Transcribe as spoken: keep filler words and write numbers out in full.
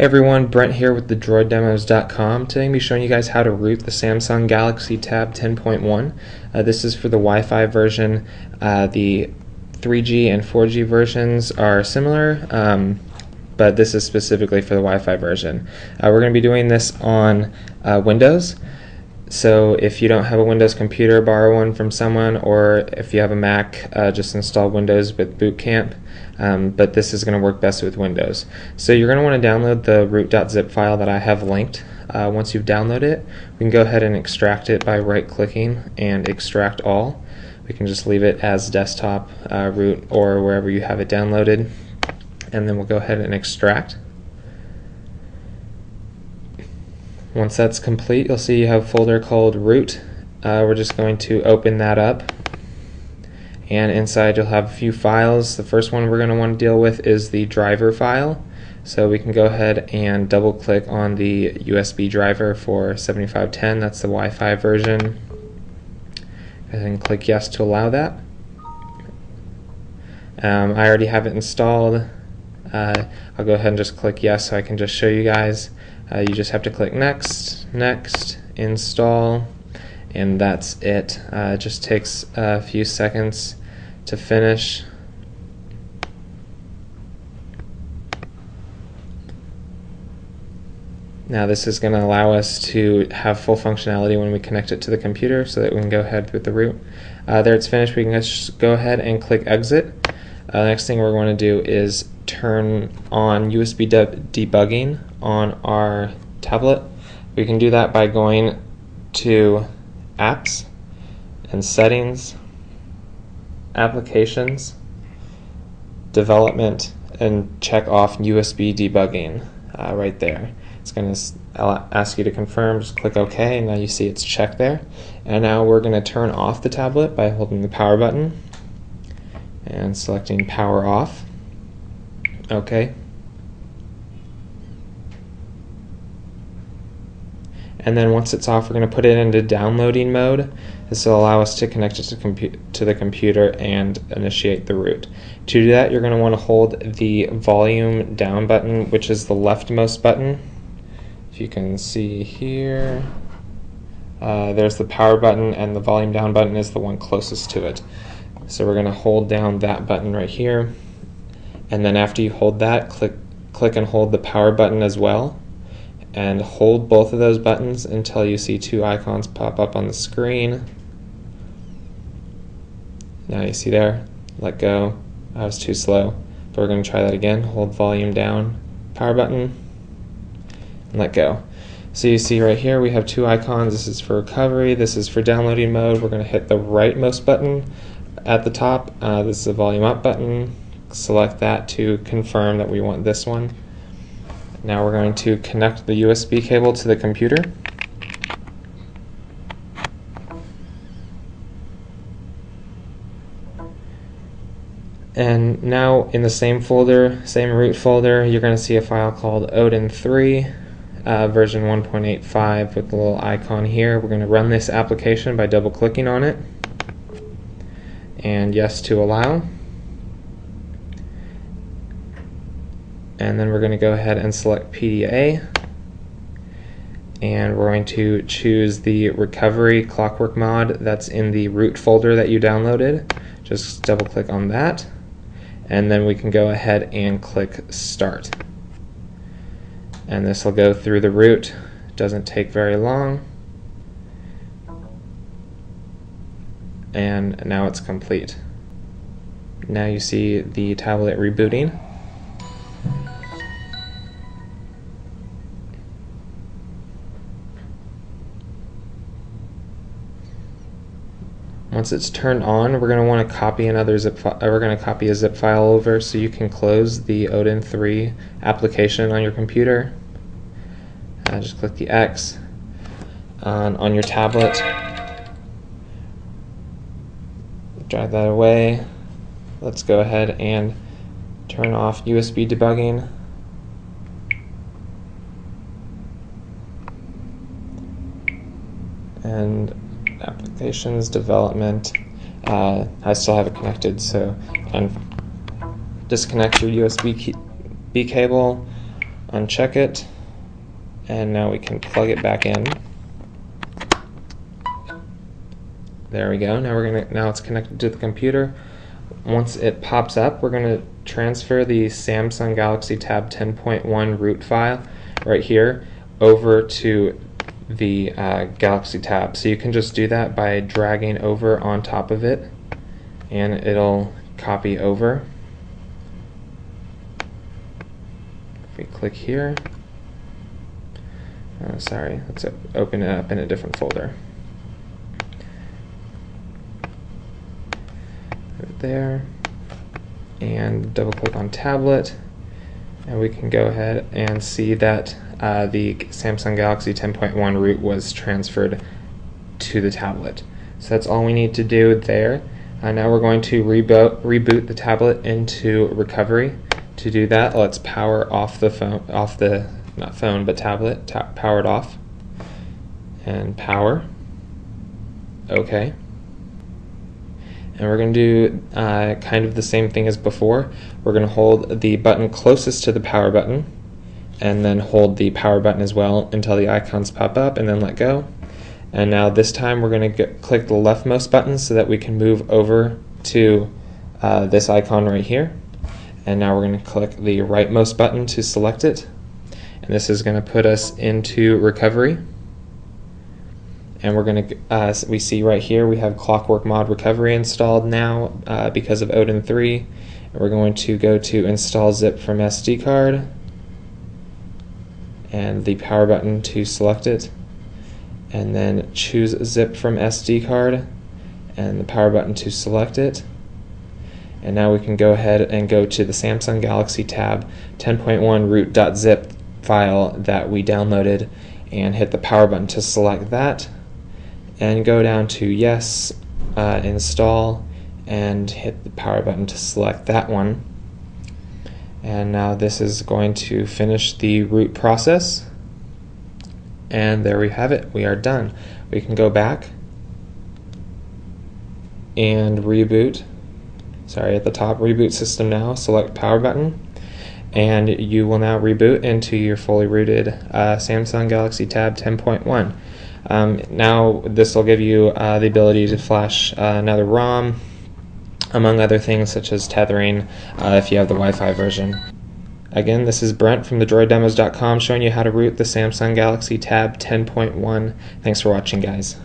Hey everyone, Brent here with the droid demos dot com. Today I'm going to be showing you guys how to root the Samsung Galaxy Tab ten point one. Uh, this is for the Wi-Fi version. Uh, the three G and four G versions are similar, um, but this is specifically for the Wi-Fi version. Uh, we're going to be doing this on uh, Windows. So if you don't have a Windows computer, borrow one from someone, or if you have a Mac, uh, just install Windows with Boot Camp, um, but this is going to work best with Windows. So you're going to want to download the root.zip file that I have linked. Uh, once you've downloaded it, we can go ahead and extract it by right-clicking and extract all. We can just leave it as desktop, uh, root, or wherever you have it downloaded, and then we'll go ahead and extract. Once that's complete, you'll see you have a folder called root. Uh, we're just going to open that up, and inside you'll have a few files. The first one we're going to want to deal with is the driver file. So we can go ahead and double click on the U S B driver for seventy-five ten, that's the Wi-Fi version, and then click yes to allow that. Um, I already have it installed. Uh, I'll go ahead and just click yes so I can just show you guys. Uh, you just have to click next, next, install, and that's it. Uh, it just takes a few seconds to finish. Now this is going to allow us to have full functionality when we connect it to the computer so that we can go ahead with the root. Uh, there it's finished. We can just go ahead and click exit. Uh, the next thing we're going to do is turn on U S B de debugging on our tablet. We can do that by going to Apps and Settings, Applications, Development, and check off U S B debugging uh, right there. It's going to ask you to confirm. Just click OK, and now you see it's checked there. And now we're going to turn off the tablet by holding the power button and selecting power off. Okay. And then once it's off, we're going to put it into downloading mode. This will allow us to connect it to, compu to the computer and initiate the root. To do that, you're going to want to hold the volume down button, which is the leftmost button. If you can see here, uh, there's the power button, and the volume down button is the one closest to it. So we're going to hold down that button right here, and then after you hold that, click, click and hold the power button as well, and hold both of those buttons until you see two icons pop up on the screen. Now you see there, let go. I was too slow, but we're going to try that again. Hold volume down, power button, and let go. So you see right here we have two icons. This is for recovery, this is for downloading mode. We're going to hit the rightmost button at the top. Uh, this is the volume up button. Select that to confirm that we want this one. Now we're going to connect the U S B cable to the computer. And now in the same folder, same root folder, you're going to see a file called Odin three, uh, version one point eight five, with the little icon here. We're going to run this application by double clicking on it, and yes to allow. And then we're going to go ahead and select P D A, and we're going to choose the recovery ClockworkMod that's in the root folder that you downloaded. Just double click on that, and then we can go ahead and click start. And this will go through the root. It doesn't take very long. And now it's complete. Now you see the tablet rebooting. Once it's turned on, we're going to want to copy another zip file. We're going to copy a zip file over so you can close the Odin three application on your computer. Uh, just click the X on, on your tablet. Drive that away. Let's go ahead and turn off U S B debugging. And applications, development. Uh, I still have it connected, so disconnect your U S B cable, uncheck it, and now we can plug it back in. There we go. Now we're gonna. Now it's connected to the computer. Once it pops up, we're going to transfer the Samsung Galaxy Tab ten point one root file right here over to the uh, Galaxy Tab. So you can just do that by dragging over on top of it, and it'll copy over. If we click here, uh, sorry, let's open it up in a different folder. There, and double click on tablet, and we can go ahead and see that uh, the Samsung Galaxy ten point one root was transferred to the tablet. So that's all we need to do there. Uh, now we're going to reboot reboot the tablet into recovery. To do that, let's power off the phone, off the not phone but tablet, ta powered off, and power. Okay. And we're going to do uh, kind of the same thing as before. We're going to hold the button closest to the power button, and then hold the power button as well until the icons pop up, and then let go. And now this time we're going to click the leftmost button so that we can move over to uh, this icon right here. And now we're going to click the rightmost button to select it. And this is going to put us into recovery. And we're going to, uh, we see right here we have ClockworkMod Recovery installed now uh, because of Odin three. And we're going to go to install zip from S D card, and the power button to select it, and then choose zip from S D card, and the power button to select it. And now we can go ahead and go to the Samsung Galaxy Tab ten point one root.zip file that we downloaded, and hit the power button to select that. And go down to yes, uh, install, and hit the power button to select that one. And now this is going to finish the root process. And there we have it, we are done. We can go back and reboot. Sorry, at the top, reboot system now, select power button. And you will now reboot into your fully rooted uh, Samsung Galaxy Tab ten point one. Um, now this will give you uh, the ability to flash uh, another ROM, among other things such as tethering uh, if you have the Wi-Fi version. Again, this is Brent from the droid demos dot com showing you how to root the Samsung Galaxy Tab ten point one. Thanks for watching, guys.